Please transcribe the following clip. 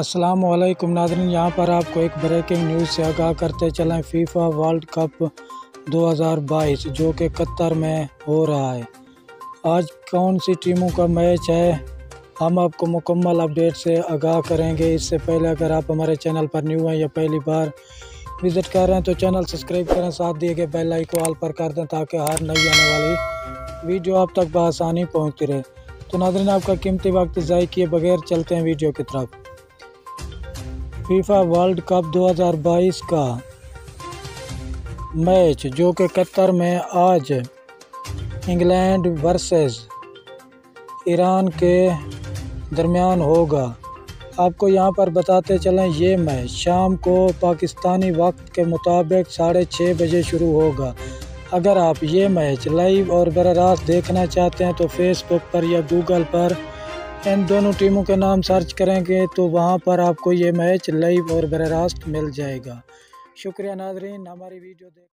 अस्सलाम वालेकुम नाज़रीन, यहाँ पर आपको एक ब्रेकिंग न्यूज़ से आगाह करते चलें। फीफा वर्ल्ड कप 2022 जो कि कतर में हो रहा है, आज कौन सी टीमों का मैच है हम आपको मुकम्मल अपडेट से आगाह करेंगे। इससे पहले अगर आप हमारे चैनल पर न्यू हैं या पहली बार विज़िट कर रहे हैं तो चैनल सब्सक्राइब करें, साथ दिए गए बेल आइकन ऑल पर कर दें ताकि हर नई आने वाली वीडियो आप तक बआसानी पहुँचती रहे। तो नाज़रीन, आपका कीमती वक्त ज़ाय किए बगैर चलते हैं वीडियो की तरफ। फीफा वर्ल्ड कप 2022 का मैच जो कि कतर में आज इंग्लैंड वर्सेस ईरान के दरमियान होगा। आपको यहाँ पर बताते चलें, ये मैच शाम को पाकिस्तानी वक्त के मुताबिक 6:30 बजे शुरू होगा। अगर आप ये मैच लाइव और बराह रास्त देखना चाहते हैं तो फेसबुक पर या गूगल पर इन दोनों टीमों के नाम सर्च करेंगे तो वहाँ पर आपको ये मैच लाइव और बराह रास्त मिल जाएगा। शुक्रिया नाजरीन, हमारी वीडियो देख